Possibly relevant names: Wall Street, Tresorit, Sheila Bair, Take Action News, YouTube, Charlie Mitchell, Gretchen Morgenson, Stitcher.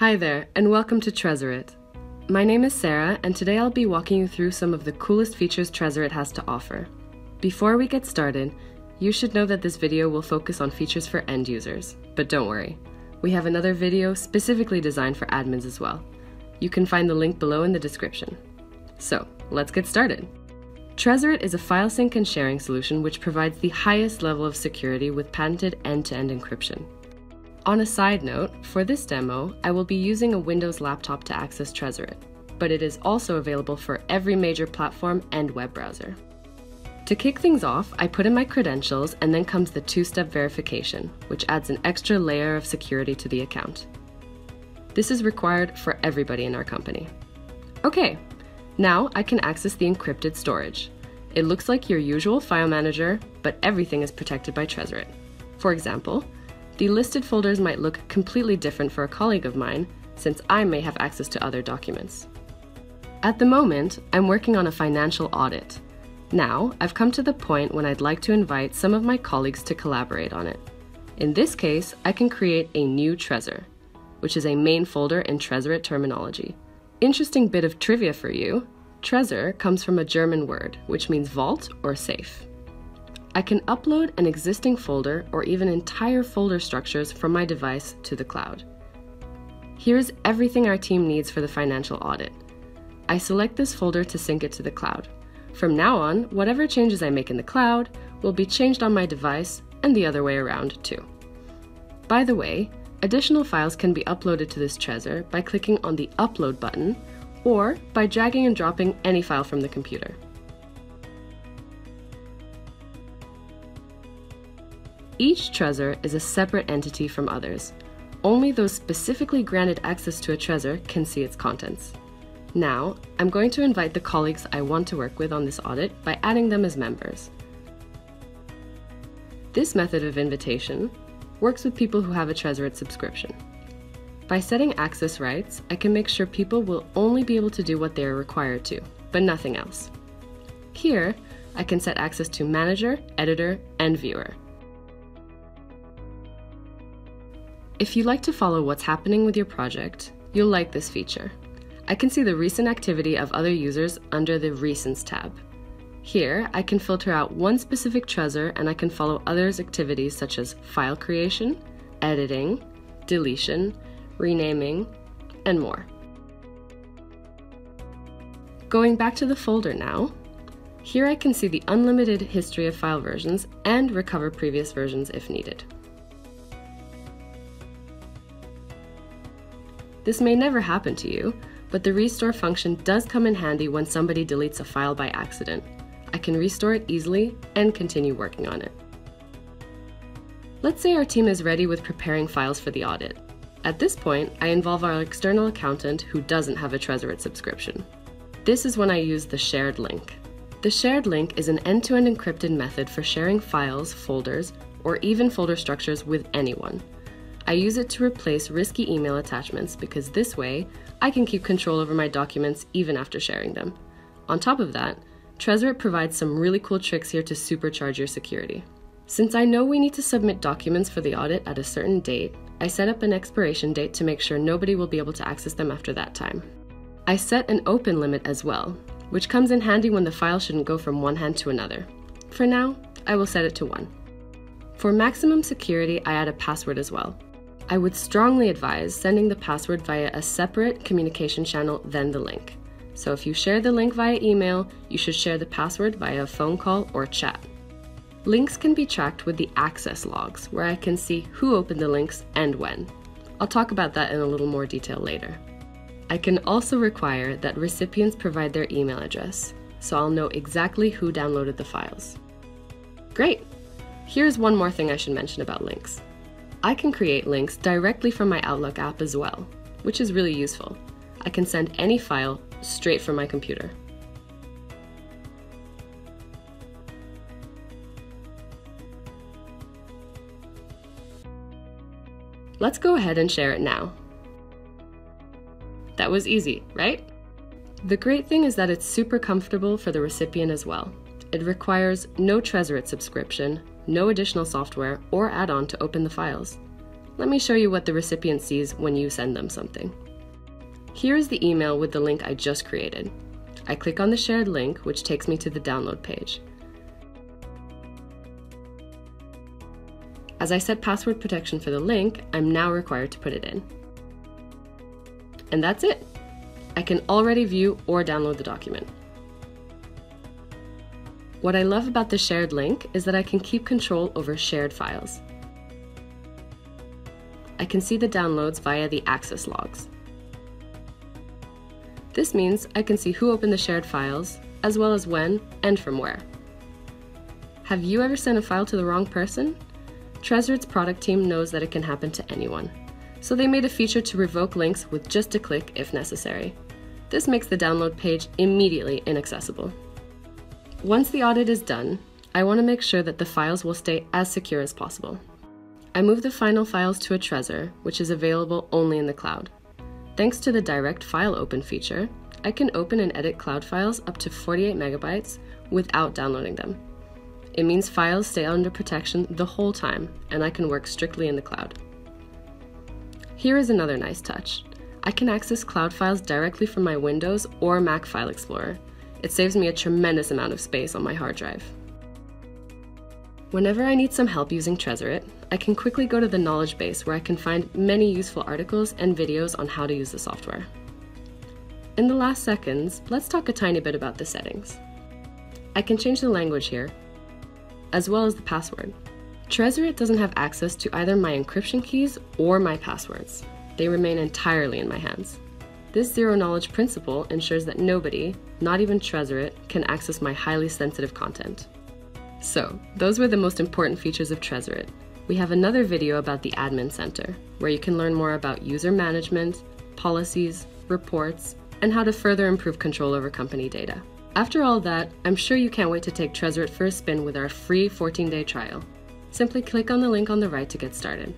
Hi there, and welcome to Tresorit. My name is Sarah, and today I'll be walking you through some of the coolest features Tresorit has to offer. Before we get started, you should know that this video will focus on features for end users, but don't worry. We have another video specifically designed for admins as well. You can find the link below in the description. So, let's get started. Tresorit is a file sync and sharing solution which provides the highest level of security with patented end-to-end encryption. On a side note, for this demo, I will be using a Windows laptop to access Tresorit, but it is also available for every major platform and web browser. To kick things off, I put in my credentials and then comes the two-step verification, which adds an extra layer of security to the account. This is required for everybody in our company. Okay, now I can access the encrypted storage. It looks like your usual file manager, but everything is protected by Tresorit. For example, the listed folders might look completely different for a colleague of mine, since I may have access to other documents. At the moment, I'm working on a financial audit. Now, I've come to the point when I'd like to invite some of my colleagues to collaborate on it. In this case, I can create a new Tresor, which is a main folder in Tresorit terminology. Interesting bit of trivia for you, Tresor comes from a German word, which means vault or safe. I can upload an existing folder or even entire folder structures from my device to the cloud. Here's everything our team needs for the financial audit. I select this folder to sync it to the cloud. From now on, whatever changes I make in the cloud will be changed on my device and the other way around too. By the way, additional files can be uploaded to this Tresor by clicking on the Upload button or by dragging and dropping any file from the computer. Each Tresor is a separate entity from others. Only those specifically granted access to a Tresor can see its contents. Now, I'm going to invite the colleagues I want to work with on this audit by adding them as members. This method of invitation works with people who have a Tresorit subscription. By setting access rights, I can make sure people will only be able to do what they are required to, but nothing else. Here, I can set access to manager, editor, and viewer. If you like to follow what's happening with your project, you'll like this feature. I can see the recent activity of other users under the Recents tab. Here, I can filter out one specific Tresor and I can follow others' activities such as file creation, editing, deletion, renaming, and more. Going back to the folder now, here I can see the unlimited history of file versions and recover previous versions if needed. This may never happen to you, but the restore function does come in handy when somebody deletes a file by accident. I can restore it easily and continue working on it. Let's say our team is ready with preparing files for the audit. At this point, I involve our external accountant who doesn't have a Tresorit subscription. This is when I use the shared link. The shared link is an end-to-end encrypted method for sharing files, folders, or even folder structures with anyone. I use it to replace risky email attachments because this way, I can keep control over my documents even after sharing them. On top of that, Tresorit provides some really cool tricks here to supercharge your security. Since I know we need to submit documents for the audit at a certain date, I set up an expiration date to make sure nobody will be able to access them after that time. I set an open limit as well, which comes in handy when the file shouldn't go from one hand to another. For now, I will set it to 1. For maximum security, I add a password as well. I would strongly advise sending the password via a separate communication channel than the link. So if you share the link via email, you should share the password via a phone call or chat. Links can be tracked with the access logs, where I can see who opened the links and when. I'll talk about that in a little more detail later. I can also require that recipients provide their email address, so I'll know exactly who downloaded the files. Great! Here's one more thing I should mention about links. I can create links directly from my Outlook app as well, which is really useful. I can send any file straight from my computer. Let's go ahead and share it now. That was easy, right? The great thing is that it's super comfortable for the recipient as well. It requires no Tresorit subscription, no additional software or add-on to open the files. Let me show you what the recipient sees when you send them something. Here is the email with the link I just created. I click on the shared link, which takes me to the download page. As I set password protection for the link, I'm now required to put it in. And that's it. I can already view or download the document. What I love about the shared link is that I can keep control over shared files. I can see the downloads via the access logs. This means I can see who opened the shared files, as well as when and from where. Have you ever sent a file to the wrong person? Tresorit's product team knows that it can happen to anyone, so they made a feature to revoke links with just a click if necessary. This makes the download page immediately inaccessible. Once the audit is done, I want to make sure that the files will stay as secure as possible. I move the final files to a Tresor, which is available only in the cloud. Thanks to the Direct File Open feature, I can open and edit cloud files up to 48 megabytes without downloading them. It means files stay under protection the whole time, and I can work strictly in the cloud. Here is another nice touch. I can access cloud files directly from my Windows or Mac File Explorer. It saves me a tremendous amount of space on my hard drive. Whenever I need some help using Tresorit, I can quickly go to the knowledge base where I can find many useful articles and videos on how to use the software. In the last seconds, let's talk a tiny bit about the settings. I can change the language here, as well as the password. Tresorit doesn't have access to either my encryption keys or my passwords. They remain entirely in my hands. This zero-knowledge principle ensures that nobody, not even Tresorit, can access my highly sensitive content. So, those were the most important features of Tresorit. We have another video about the Admin Center, where you can learn more about user management, policies, reports, and how to further improve control over company data. After all that, I'm sure you can't wait to take Tresorit for a spin with our free 14-day trial. Simply click on the link on the right to get started.